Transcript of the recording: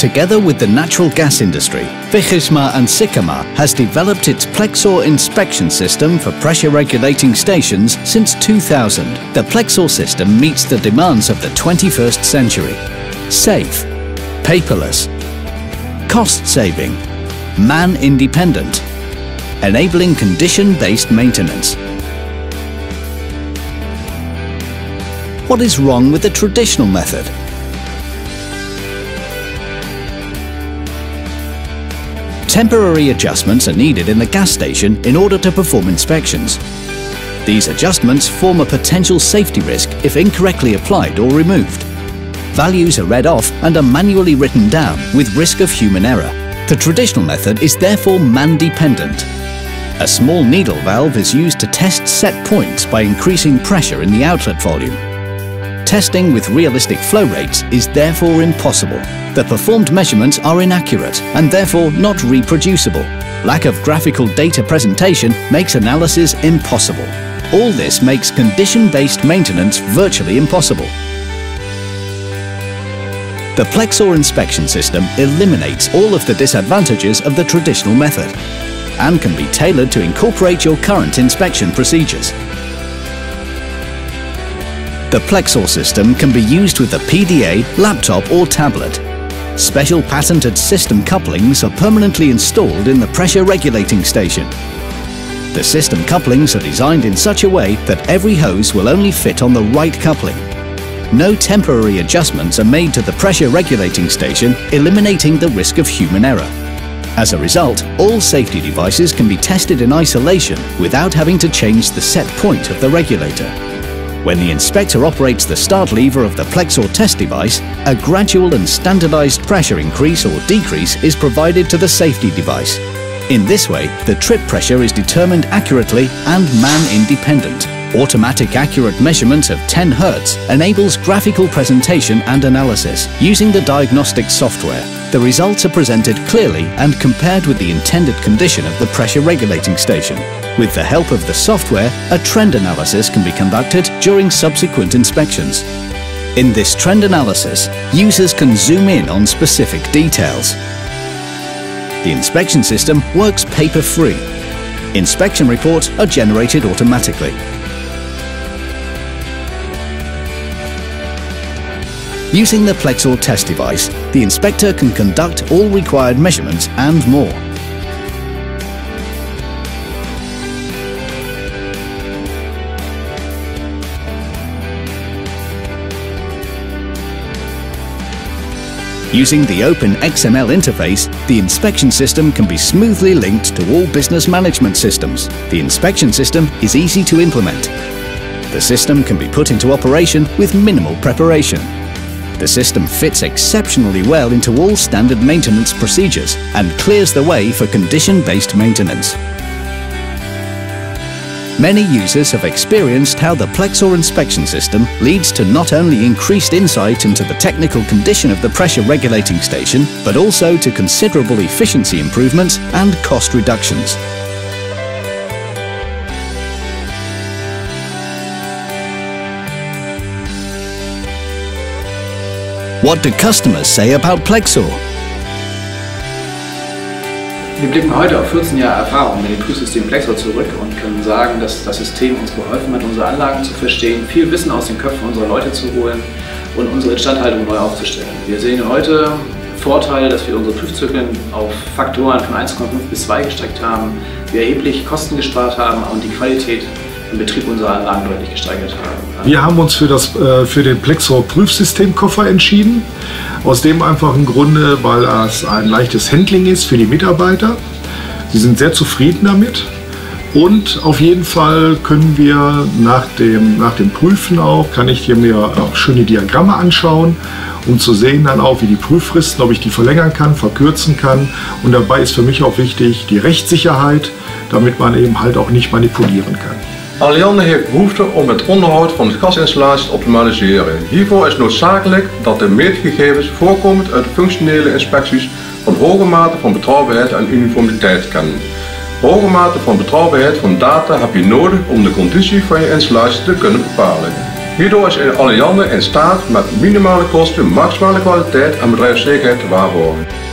Together with the natural gas industry, Vichysma and Sikama has developed its Plexor inspection system for pressure regulating stations since 2000. The Plexor system meets the demands of the 21st century. Safe, paperless, cost-saving, man-independent, enabling condition-based maintenance. What is wrong with the traditional method? Temporary adjustments are needed in the gas station in order to perform inspections. These adjustments form a potential safety risk if incorrectly applied or removed. Values are read off and are manually written down with risk of human error. The traditional method is therefore man-dependent. A small needle valve is used to test set points by increasing pressure in the outlet volume. Testing with realistic flow rates is therefore impossible. The performed measurements are inaccurate and therefore not reproducible. Lack of graphical data presentation makes analysis impossible. All this makes condition-based maintenance virtually impossible. The Plexor inspection system eliminates all of the disadvantages of the traditional method and can be tailored to incorporate your current inspection procedures. The Plexor system can be used with a PDA, laptop or tablet. Special patented system couplings are permanently installed in the pressure regulating station. The system couplings are designed in such a way that every hose will only fit on the right coupling. No temporary adjustments are made to the pressure regulating station, eliminating the risk of human error. As a result, all safety devices can be tested in isolation without having to change the set point of the regulator. When the inspector operates the start lever of the Plexor test device, a gradual and standardized pressure increase or decrease is provided to the safety device. In this way, the trip pressure is determined accurately and man-independent. Automatic accurate measurement of 10 Hz enables graphical presentation and analysis using the diagnostic software. The results are presented clearly and compared with the intended condition of the pressure regulating station. With the help of the software, a trend analysis can be conducted during subsequent inspections. In this trend analysis, users can zoom in on specific details. The inspection system works paper-free. Inspection reports are generated automatically. Using the Plexor test device, the inspector can conduct all required measurements and more. Using the open XML interface, the inspection system can be smoothly linked to all business management systems. The inspection system is easy to implement. The system can be put into operation with minimal preparation. The system fits exceptionally well into all standard maintenance procedures and clears the way for condition-based maintenance. Many users have experienced how the Plexor inspection system leads to not only increased insight into the technical condition of the pressure regulating station, but also to considerable efficiency improvements and cost reductions. What do customers say about Plexor? Wir blicken heute auf 14 Jahre Erfahrung mit dem Prüfsystem Plexor zurück und können sagen, dass das System uns geholfen hat, unsere Anlagen zu verstehen, viel Wissen aus den Köpfen unserer Leute zu holen und unsere Instandhaltung neu aufzustellen. Wir sehen heute Vorteile, dass wir unsere Prüfzyklen auf Faktoren von 1,5 bis 2 gestreckt haben, wir erheblich Kosten gespart haben und die Qualität im Betrieb unserer Anlagen deutlich gesteigert haben. Wir haben uns für den Plexor Prüfsystemkoffer entschieden. Aus dem einfachen Grunde, weil es ein leichtes Handling ist für die Mitarbeiter. Sie sind sehr zufrieden damit und auf jeden Fall können wir nach dem Prüfen auch, kann ich hier mir auch schöne Diagramme anschauen, um zu sehen dann auch, wie die Prüffristen, ob ich die verlängern kann, verkürzen kann. Und dabei ist für mich auch wichtig die Rechtssicherheit, damit man eben halt auch nicht manipulieren kann. Alliande heeft behoefte om het onderhoud van de gasinstallaties te optimaliseren. Hiervoor is noodzakelijk dat de meetgegevens voorkomend uit de functionele inspecties van hoge mate van betrouwbaarheid en uniformiteit kennen. Hoge mate van betrouwbaarheid van data heb je nodig om de conditie van je installatie te kunnen bepalen. Hierdoor is Alliande in staat met minimale kosten maximale kwaliteit en bedrijfszekerheid te waarborgen.